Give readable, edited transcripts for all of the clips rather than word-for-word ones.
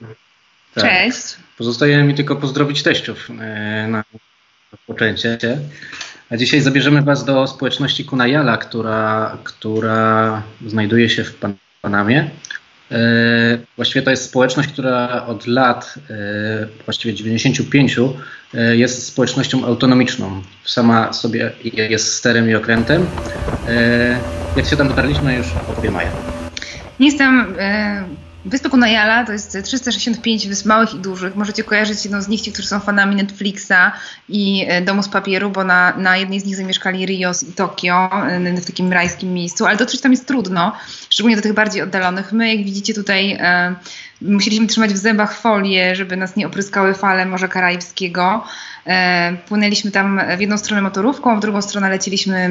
Tak. Cześć. Pozostaje mi tylko pozdrowić teściów na rozpoczęcie. A dzisiaj zabierzemy Was do społeczności Kuna Yala, która znajduje się w Panamie. Właściwie to jest społeczność, która od lat, właściwie 95, jest społecznością autonomiczną. Sama sobie jest sterem i okrętem. Jak się tam dotarliśmy, już opowiem Maja. Wyspa Kuna Yala to jest 365 wysp małych i dużych. Możecie kojarzyć jedną z nich, ci, którzy są fanami Netflixa i Domu z papieru, bo na jednej z nich zamieszkali Rios i Tokio w takim rajskim miejscu, ale dotrzeć tam jest trudno, szczególnie do tych bardziej oddalonych. My, jak widzicie tutaj, musieliśmy trzymać w zębach folię, żeby nas nie opryskały fale Morza Karaibskiego. Płynęliśmy tam w jedną stronę motorówką, w drugą stronę lecieliśmy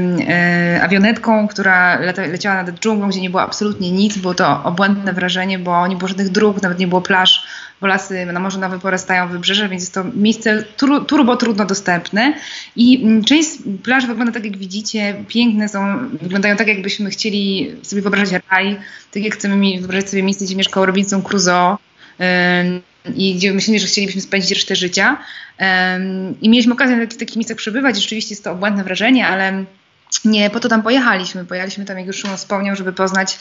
awionetką, która leciała nad dżunglą, gdzie nie było absolutnie nic. Było to obłędne wrażenie, bo nie było żadnych dróg, nawet nie było plaż, bo lasy na morzu na wyporastają wybrzeże, więc jest to miejsce turbo trudno dostępne. I część plaż wygląda tak, jak widzicie, piękne są, wyglądają tak, jakbyśmy chcieli sobie wyobrażać raj, tak jak chcemy wyobrażać sobie miejsce, gdzie mieszkał Robinson Crusoe, i gdzie myślimy, że chcielibyśmy spędzić resztę życia. I mieliśmy okazję w takich miejscach przebywać. Rzeczywiście jest to obłędne wrażenie, ale nie po to tam pojechaliśmy. Pojechaliśmy tam, jak już Szymon wspomniał, żeby poznać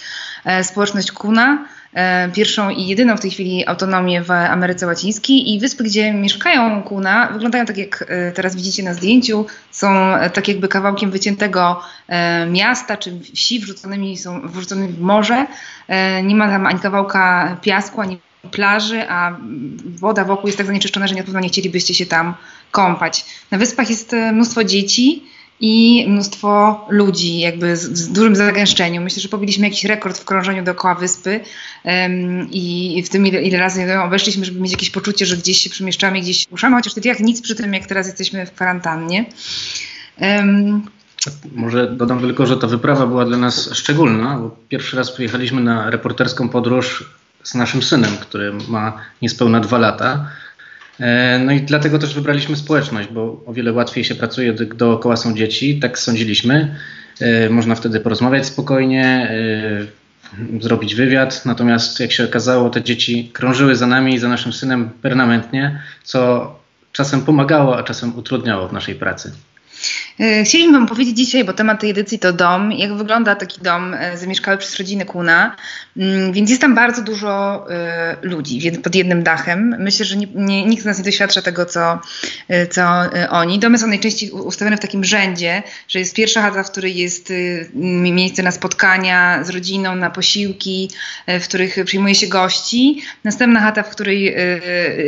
społeczność Kuna, pierwszą i jedyną w tej chwili autonomię w Ameryce Łacińskiej, i wyspy, gdzie mieszkają Kuna, wyglądają tak, jak teraz widzicie na zdjęciu, są tak jakby kawałkiem wyciętego miasta czy wsi wrzuconymi w morze. Nie ma tam ani kawałka piasku, ani plaży, a woda wokół jest tak zanieczyszczona, że na pewno nie chcielibyście się tam kąpać. Na wyspach jest mnóstwo dzieci i mnóstwo ludzi, jakby w dużym zagęszczeniu. Myślę, że pobiliśmy jakiś rekord w krążeniu dookoła wyspy i w tym, ile razy obeszliśmy, żeby mieć jakieś poczucie, że gdzieś się przemieszczamy, gdzieś się ruszamy, chociaż to jak nic przy tym, jak teraz jesteśmy w kwarantannie. Może dodam tylko, że ta wyprawa była dla nas szczególna, bo pierwszy raz pojechaliśmy na reporterską podróż z naszym synem, który ma niespełna 2 lata. No i dlatego też wybraliśmy społeczność, bo o wiele łatwiej się pracuje, gdy dookoła są dzieci, tak sądziliśmy. Można wtedy porozmawiać spokojnie, zrobić wywiad, natomiast jak się okazało, te dzieci krążyły za nami i za naszym synem permanentnie, co czasem pomagało, a czasem utrudniało w naszej pracy. Chcieliśmy wam powiedzieć dzisiaj, bo temat tej edycji to dom, jak wygląda taki dom zamieszkały przez rodzinę Kuna, więc jest tam bardzo dużo ludzi pod jednym dachem. Myślę, że nikt z nas nie doświadcza tego, co oni. Domy są najczęściej ustawione w takim rzędzie, że jest pierwsza chata, w której jest miejsce na spotkania z rodziną, na posiłki, w których przyjmuje się gości. Następna chata, w której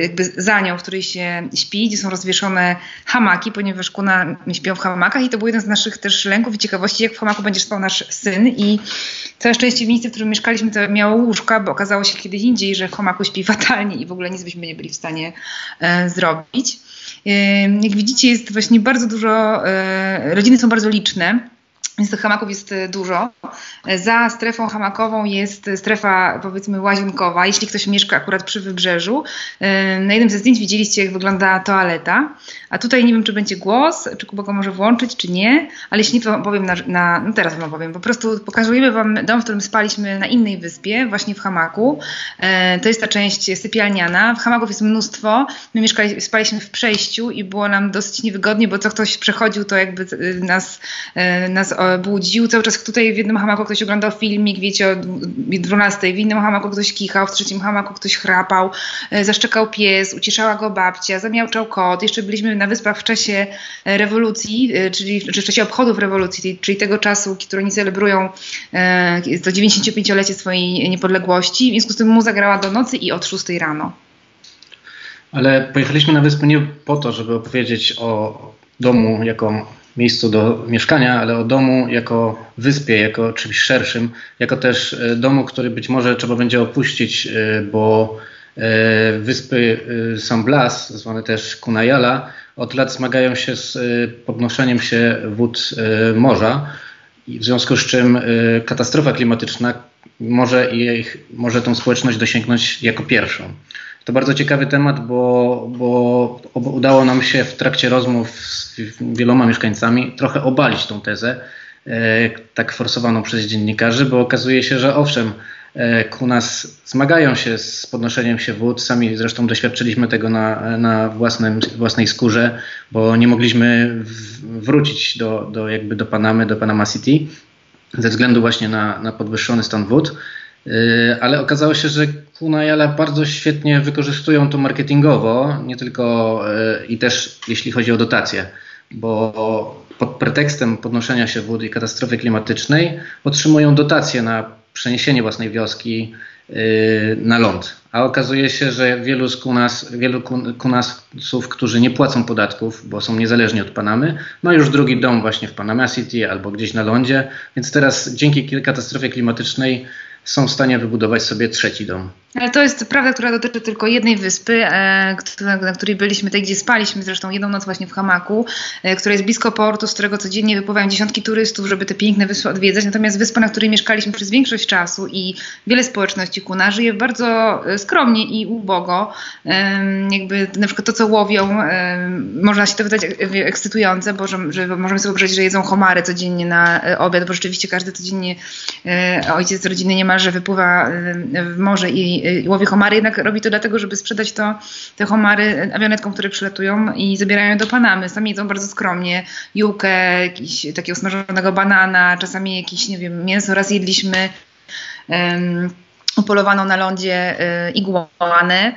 jakby za nią, w której się śpi, gdzie są rozwieszone hamaki, ponieważ Kuna śpią w hamakach, i to był jeden z naszych też lęków i ciekawości, jak w hamaku będzie spał nasz syn. I całe szczęście w miejscu, w którym mieszkaliśmy, to miało łóżka, bo okazało się kiedy indziej, że w hamaku śpi fatalnie i w ogóle nic byśmy nie byli w stanie zrobić. Jak widzicie, jest właśnie bardzo dużo, rodziny są bardzo liczne, więc tych hamaków jest dużo. Za strefą hamakową jest strefa, powiedzmy, łazienkowa, jeśli ktoś mieszka akurat przy wybrzeżu. Na jednym ze zdjęć widzieliście, jak wygląda toaleta. A tutaj nie wiem, czy będzie głos, czy Kuba go może włączyć, czy nie. Ale jeśli nie, to powiem no teraz wam powiem. Po prostu pokazujemy wam dom, w którym spaliśmy na innej wyspie, właśnie w hamaku. To jest ta część sypialniana. W hamaków jest mnóstwo. My spaliśmy w przejściu i było nam dosyć niewygodnie, bo co ktoś przechodził, to jakby nas budził. Cały czas tutaj w jednym hamaku ktoś oglądał filmik, wiecie, o 12, w innym hamaku ktoś kichał, w trzecim hamaku ktoś chrapał, zaszczekał pies, uciszała go babcia, zamiałczał kot. Jeszcze byliśmy na wyspach w czasie rewolucji, czyli w czasie obchodów rewolucji, czyli tego czasu, który oni celebrują to 95-lecie swojej niepodległości. W związku z tym muza grała do nocy i od 6 rano. Ale pojechaliśmy na wyspę nie po to, żeby opowiedzieć o domu jako miejscu do mieszkania, ale o domu jako wyspie, jako czymś szerszym, jako też domu, który być może trzeba będzie opuścić, bo wyspy San Blas, zwane też Kuna Yala, od lat zmagają się z podnoszeniem się wód morza, w związku z czym katastrofa klimatyczna może tą społeczność dosięgnąć jako pierwszą. To bardzo ciekawy temat, bo udało nam się w trakcie rozmów z wieloma mieszkańcami trochę obalić tą tezę, tak forsowaną przez dziennikarzy, bo okazuje się, że owszem, Kuna zmagają się z podnoszeniem się wód. Sami zresztą doświadczyliśmy tego na własnej skórze, bo nie mogliśmy wrócić do Panamy, do Panama City ze względu właśnie na podwyższony stan wód. Ale okazało się, że Kuna Yala bardzo świetnie wykorzystują to marketingowo, nie tylko i też jeśli chodzi o dotacje, bo pod pretekstem podnoszenia się wód i katastrofy klimatycznej otrzymują dotacje na przeniesienie własnej wioski na ląd. A okazuje się, że wielu kunasów, którzy nie płacą podatków, bo są niezależni od Panamy, ma już drugi dom właśnie w Panama City albo gdzieś na lądzie, więc teraz dzięki katastrofie klimatycznej są w stanie wybudować sobie trzeci dom. Ale to jest prawda, która dotyczy tylko jednej wyspy, na której byliśmy, tej gdzie spaliśmy zresztą jedną noc właśnie w hamaku, która jest blisko portu, z którego codziennie wypływają dziesiątki turystów, żeby te piękne wyspy odwiedzać. Natomiast wyspa, na której mieszkaliśmy przez większość czasu i wiele społeczności Kuna żyje bardzo skromnie i ubogo. Jakby na przykład to, co łowią, można się to wydać ekscytujące, bo że możemy sobie wyobrazić, że jedzą homary codziennie na obiad, bo rzeczywiście każdy codziennie ojciec rodziny nie ma, że wypływa w morze i łowi homary, jednak robi to dlatego, żeby sprzedać te homary awionetkom, które przylatują i zabierają do Panamy. Sami jedzą bardzo skromnie jukę, jakiś takiego smażonego banana, czasami jakieś, nie wiem, mięso. Raz jedliśmy upolowaną na lądzie igłanę.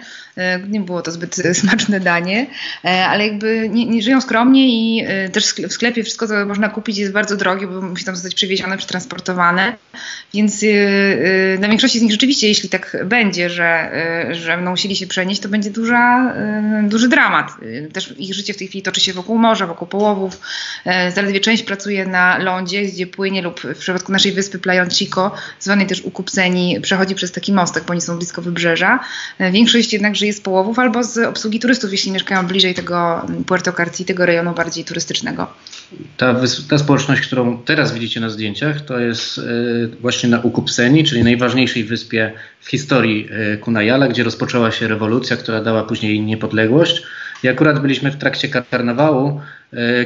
Nie było to zbyt smaczne danie, ale jakby nie żyją skromnie i też w sklepie wszystko, co można kupić, jest bardzo drogie, bo musi tam zostać przywiezione, przetransportowane. Więc dla większości z nich rzeczywiście, jeśli tak będzie, że będą musieli się przenieść, to będzie duży dramat. Też ich życie w tej chwili toczy się wokół morza, wokół połowów. Zaledwie część pracuje na lądzie, gdzie płynie lub w przypadku naszej wyspy Playón Chico, zwanej też Ukupseni, przechodzi przez taki mostek, bo oni są blisko wybrzeża. Większość jednak żyje z połowów albo z obsługi turystów, jeśli mieszkają bliżej tego Puerto Carti, tego rejonu bardziej turystycznego. Ta społeczność, którą teraz widzicie na zdjęciach, to jest właśnie na Ukupseni, czyli najważniejszej wyspie w historii Kuna Yala, gdzie rozpoczęła się rewolucja, która dała później niepodległość. I akurat byliśmy w trakcie karnawału,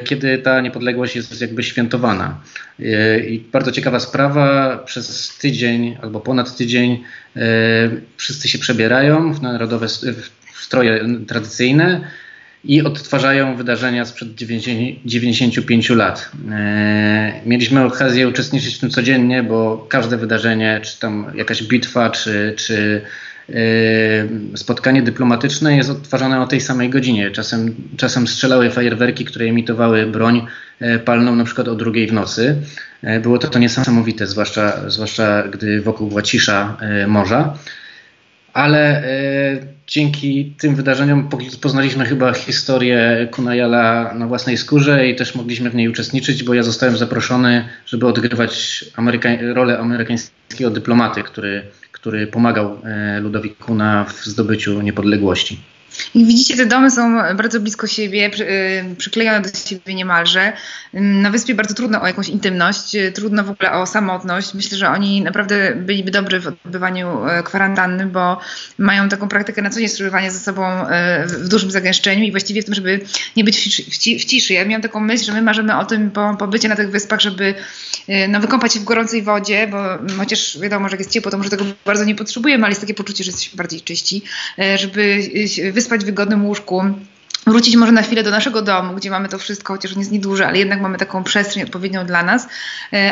kiedy ta niepodległość jest jakby świętowana. I bardzo ciekawa sprawa, przez tydzień albo ponad tydzień wszyscy się przebierają w narodowe stroje tradycyjne i odtwarzają wydarzenia sprzed 95 lat. Mieliśmy okazję uczestniczyć w tym codziennie, bo każde wydarzenie, czy tam jakaś bitwa, czy spotkanie dyplomatyczne jest odtwarzane o tej samej godzinie. Czasem strzelały fajerwerki, które emitowały broń palną na przykład o 2:00 w nocy. Było to niesamowite, zwłaszcza gdy wokół była cisza morza. Ale dzięki tym wydarzeniom poznaliśmy chyba historię Kuna Yala na własnej skórze i też mogliśmy w niej uczestniczyć, bo ja zostałem zaproszony, żeby odgrywać rolę amerykańskiego dyplomaty, który pomagał ludowi Kuna w zdobyciu niepodległości. I widzicie, te domy są bardzo blisko siebie, przyklejone do siebie niemalże. Na wyspie bardzo trudno o jakąś intymność, trudno w ogóle o samotność. Myślę, że oni naprawdę byliby dobrzy w odbywaniu kwarantanny, bo mają taką praktykę na co dzień przebywania ze sobą w dużym zagęszczeniu i właściwie w tym, żeby nie być w ciszy. Ja miałam taką myśl, że my marzymy o tym po bycie na tych wyspach, żeby wykąpać się w gorącej wodzie, bo chociaż wiadomo, że jak jest ciepło, to może tego bardzo nie potrzebujemy, ale jest takie poczucie, że jesteśmy bardziej czyści, żeby wyspać w wygodnym łóżku, wrócić może na chwilę do naszego domu, gdzie mamy to wszystko, chociaż on jest nieduży, ale jednak mamy taką przestrzeń odpowiednią dla nas.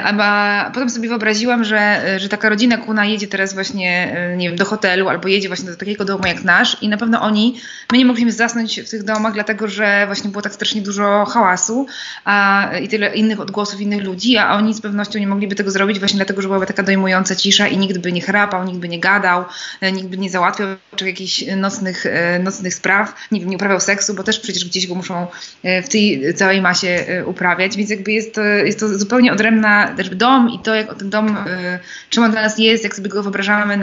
A potem sobie wyobraziłam, że taka rodzina Kuna jedzie teraz właśnie, nie wiem, do hotelu albo jedzie właśnie do takiego domu jak nasz i na pewno my nie mogliśmy zasnąć w tych domach, dlatego że właśnie było tak strasznie dużo hałasu i tyle innych odgłosów innych ludzi, a oni z pewnością nie mogliby tego zrobić właśnie dlatego, że była taka dojmująca cisza i nikt by nie chrapał, nikt by nie gadał, nikt by nie załatwiał jakichś nocnych spraw, nie wiem, nie uprawiał seksu, bo też przecież gdzieś go muszą w tej całej masie uprawiać, więc jakby jest to zupełnie odrębna też dom i to, jak ten dom, czym on dla nas jest, jak sobie go wyobrażamy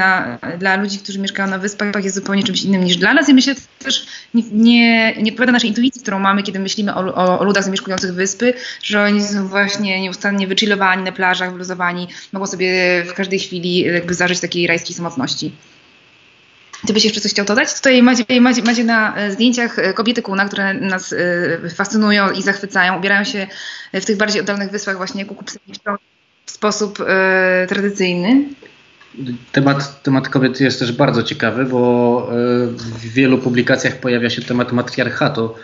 dla ludzi, którzy mieszkają na wyspach, jest zupełnie czymś innym niż dla nas i myślę, że też nie odpowiada naszej intuicji, którą mamy, kiedy myślimy o ludach zamieszkujących wyspy, że oni są właśnie nieustannie wychillowani na plażach, wyluzowani, mogą sobie w każdej chwili jakby zażyć takiej rajskiej samotności. Ty byś jeszcze coś chciał dodać? Tutaj macie na zdjęciach kobiety Kuna, które nas fascynują i zachwycają. Ubierają się w tych bardziej oddalonych wyspach właśnie Ukupseni w sposób tradycyjny. Temat kobiet jest też bardzo ciekawy, bo w wielu publikacjach pojawia się temat matriarchatu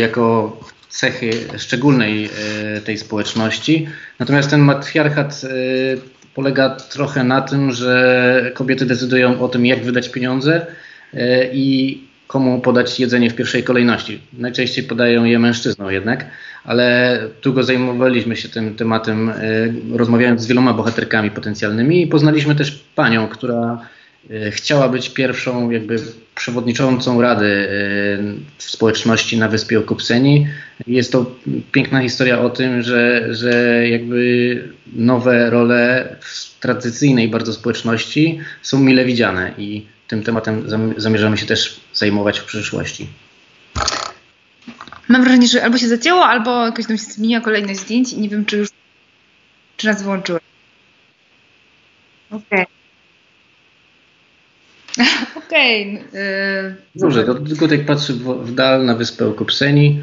jako cechy szczególnej tej społeczności. Natomiast ten matriarchat polega trochę na tym, że kobiety decydują o tym, jak wydać pieniądze i komu podać jedzenie w pierwszej kolejności. Najczęściej podają je mężczyznom jednak, ale długo zajmowaliśmy się tym tematem, rozmawiając z wieloma bohaterkami potencjalnymi i poznaliśmy też panią, która chciała być pierwszą jakby przewodniczącą rady w społeczności na wyspie Ukupseni. Jest to piękna historia o tym, że jakby nowe role w tradycyjnej bardzo społeczności są mile widziane i tym tematem zamierzamy się też zajmować w przyszłości. Mam wrażenie, że albo się zacięło, albo jakoś tam się zmieniła kolejność zdjęć i nie wiem, czy nas włączyło. Okej. Okej. Dobrze, tylko tak patrzę w dal na wyspę Ukupseni,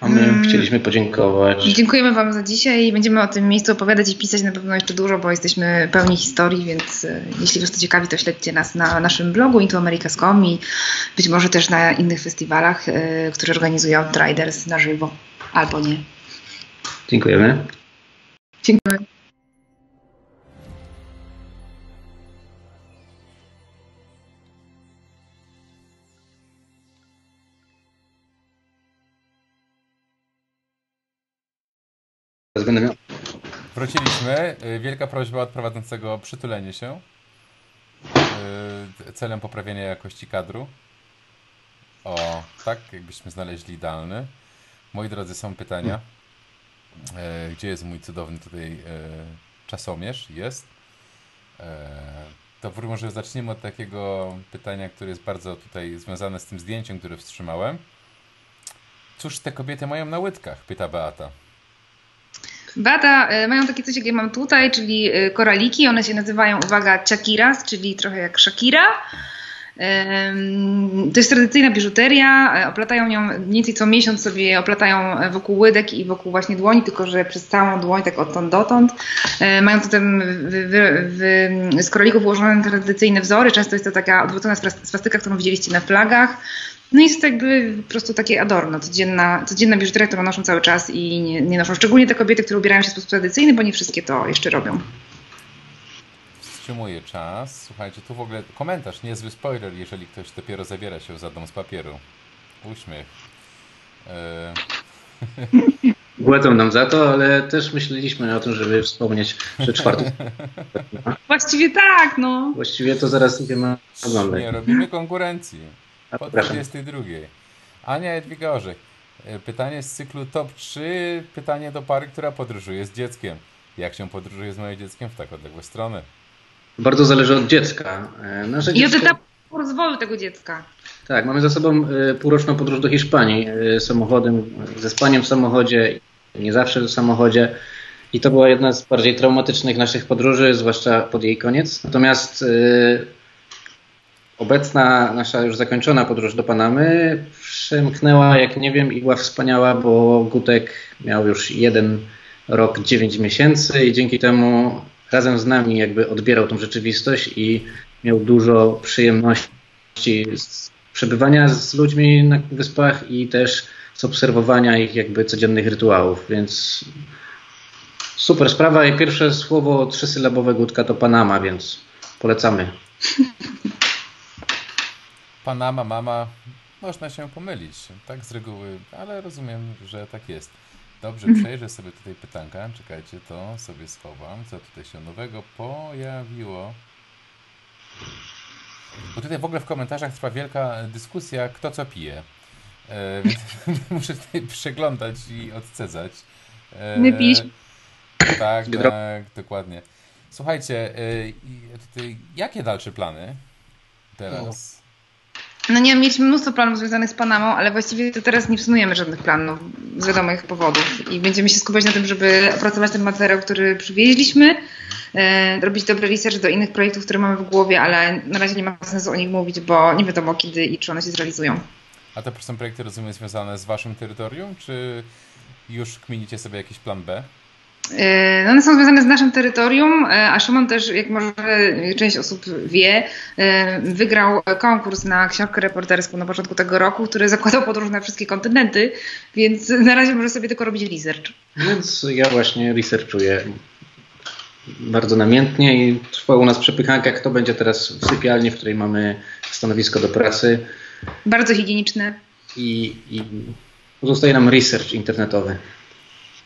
a my chcieliśmy podziękować. Dziękujemy wam za dzisiaj i będziemy o tym miejscu opowiadać i pisać na pewno jeszcze dużo, bo jesteśmy pełni historii, więc jeśli was to ciekawi, to śledźcie nas na naszym blogu intoamericas.com i być może też na innych festiwalach, które organizuje Outriders na żywo, albo nie. Dziękujemy. Dziękujemy. Wróciliśmy. Wielka prośba od prowadzącego o przytulenie się celem poprawienia jakości kadru. O, tak, jakbyśmy znaleźli idealny. Moi drodzy, są pytania. Gdzie jest mój cudowny tutaj czasomierz? Jest. To może zaczniemy od takiego pytania, które jest bardzo tutaj związane z tym zdjęciem, które wstrzymałem. Cóż te kobiety mają na łydkach? Pyta Beata. Bada, mają takie coś, jakie mam tutaj, czyli koraliki. One się nazywają, uwaga, chakiras, czyli trochę jak Shakira. To jest tradycyjna biżuteria. Oplatają ją mniej więcej co miesiąc, sobie oplatają wokół łydek i wokół właśnie dłoni, tylko że przez całą dłoń, tak odtąd dotąd. Mają tutaj z koralików ułożone tradycyjne wzory. Często jest to taka odwrócona swastyka, którą widzieliście na flagach. No jest to jakby po prostu takie adorno, codzienna biżuteria, którą noszą cały czas i nie noszą. Szczególnie te kobiety, które ubierają się w sposób tradycyjny, bo nie wszystkie to jeszcze robią. Wstrzymuję czas. Słuchajcie, tu w ogóle komentarz, niezły spoiler, jeżeli ktoś dopiero zabiera się za dom z papieru. Uśmiech. Gładzą nam za to, ale też myśleliśmy o tym, żeby wspomnieć, że czwarty. Właściwie tak, no. Właściwie to zaraz sobie ma oglądać. Nie robimy konkurencji. Po 22. Ania Jadwiga Orzech. Pytanie z cyklu TOP 3. Pytanie do pary, która podróżuje z dzieckiem. Jak się podróżuje z moim dzieckiem w tak odległe strony? Bardzo zależy od dziecka. I od etapu rozwoju tego dziecka. Tak, mamy za sobą półroczną podróż do Hiszpanii samochodem, ze spaniem w samochodzie, nie zawsze w samochodzie. I to była jedna z bardziej traumatycznych naszych podróży, zwłaszcza pod jej koniec. Natomiast obecna nasza już zakończona podróż do Panamy przemknęła, jak nie wiem, i była wspaniała, bo Gutek miał już 1 rok, 9 miesięcy i dzięki temu razem z nami jakby odbierał tą rzeczywistość i miał dużo przyjemności z przebywania z ludźmi na wyspach i też z obserwowania ich jakby codziennych rytuałów, więc super sprawa i pierwsze słowo 3-sylabowe Gutka to Panama, więc polecamy. Panama, mama, można się pomylić, tak z reguły, ale rozumiem, że tak jest. Dobrze, przejrzę sobie tutaj pytanka, czekajcie, to sobie schowam, co tutaj się nowego pojawiło. Bo tutaj w ogóle w komentarzach trwa wielka dyskusja, kto co pije, więc muszę tutaj przeglądać i odcedzać. Nie pisz. Tak, tak, dokładnie. Słuchajcie, tutaj, jakie dalsze plany teraz? No nie, mieliśmy mnóstwo planów związanych z Panamą, ale właściwie to teraz nie wsunujemy żadnych planów z wiadomych powodów i będziemy się skupiać na tym, żeby opracować ten materiał, który przywieźliśmy, robić dobry research do innych projektów, które mamy w głowie, ale na razie nie ma sensu o nich mówić, bo nie wiadomo kiedy i czy one się zrealizują. A to są projekty, rozumiem, związane z waszym terytorium, czy już kminicie sobie jakiś plan B? One są związane z naszym terytorium, a Szymon też, jak może część osób wie, wygrał konkurs na książkę reporterską na początku tego roku, który zakładał podróż na wszystkie kontynenty, więc na razie może sobie tylko robić research. Więc ja właśnie researchuję bardzo namiętnie i trwa u nas przepychanka, kto będzie teraz w sypialni, w której mamy stanowisko do pracy. Bardzo higieniczne. I pozostaje nam research internetowy.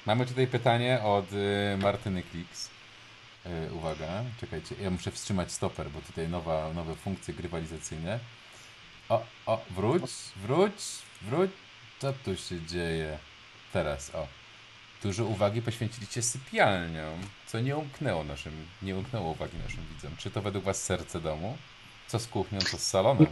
Mamy tutaj pytanie od Martyny Kliks. Uwaga, czekajcie, ja muszę wstrzymać stoper, bo tutaj nowe funkcje grywalizacyjne. O, wróć. Co tu się dzieje teraz? O, dużo uwagi poświęciliście sypialniom, co nie umknęło uwagi naszym widzom. Czy to według was serce domu? Co z kuchnią, co z salonem?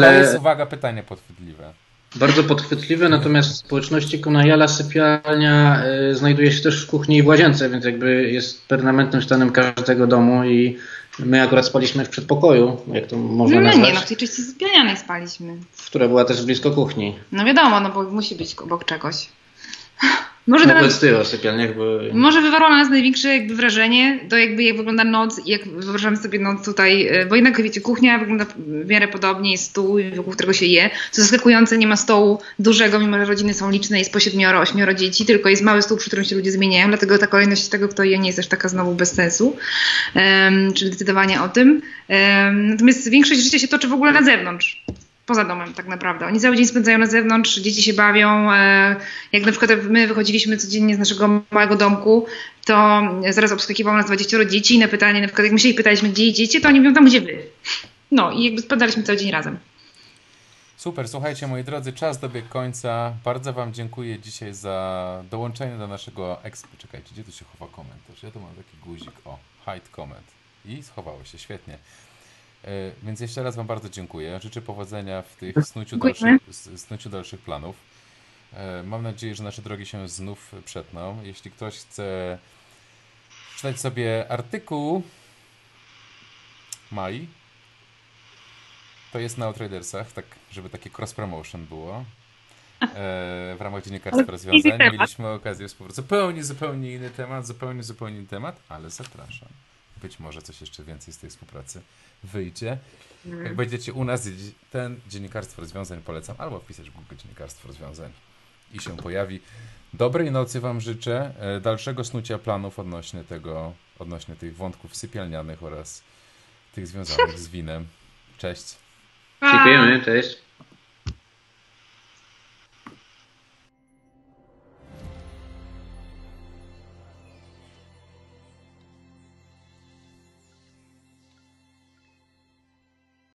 To jest, uwaga, pytanie podchwytliwe. Bardzo podchwytliwe, natomiast w społeczności Kuna Yala sypialnia znajduje się też w kuchni i w łazience, więc jakby jest permanentnym stanem każdego domu i my akurat spaliśmy w przedpokoju, jak to można nazwać. Nie, w tej części sypialnianej spaliśmy. Która była też blisko kuchni. No wiadomo, no bo musi być obok czegoś. Może no nawet ty o sypialniach, bo... Może wywarło na nas największe jakby wrażenie, to jakby jak wygląda noc i jak wyobrażamy sobie noc tutaj, bo jednak wiecie, kuchnia wygląda w miarę podobnie, jest stół, wokół którego się je, co zaskakujące, nie ma stołu dużego, mimo że rodziny są liczne, jest po 7-8 dzieci, tylko jest mały stół, przy którym się ludzie zmieniają, dlatego ta kolejność tego, kto je, nie jest aż taka znowu bez sensu, czyli decydowanie o tym. Natomiast większość życia się toczy w ogóle na zewnątrz. Poza domem tak naprawdę. Oni cały dzień spędzają na zewnątrz, dzieci się bawią. Jak na przykład my wychodziliśmy codziennie z naszego małego domku, to zaraz obsługiwało nas 20 dzieci i na pytanie, na przykład jak my się pytaliśmy, gdzie idziecie, to oni mówią tam, gdzie wy. No i jakby spędzaliśmy cały dzień razem. Super, słuchajcie moi drodzy, czas dobiegł końca. Bardzo wam dziękuję dzisiaj za dołączenie do naszego Czekajcie, gdzie tu się chowa komentarz? Ja tu mam taki guzik, hide comment. I schowało się, świetnie. Więc jeszcze raz wam bardzo dziękuję. Życzę powodzenia w tych snuciu dalszych planów. Mam nadzieję, że nasze drogi się znów przetną. Jeśli ktoś chce czytać sobie artykuł Mai, to jest na Outridersach, tak, żeby takie cross-promotion było. W ramach dziennikarstwa rozwiązań mieliśmy okazję współpracy. Zupełnie inny temat, zupełnie inny temat, ale zapraszam. Być może coś jeszcze więcej z tej współpracy wyjdzie. Jak będziecie u nas, ten dziennikarstwo rozwiązań polecam, albo wpisać w Google dziennikarstwo rozwiązań i się pojawi. Dobrej nocy wam życzę, dalszego snucia planów odnośnie tych wątków sypialnianych oraz tych związanych z winem. Cześć. Dziękujemy, cześć.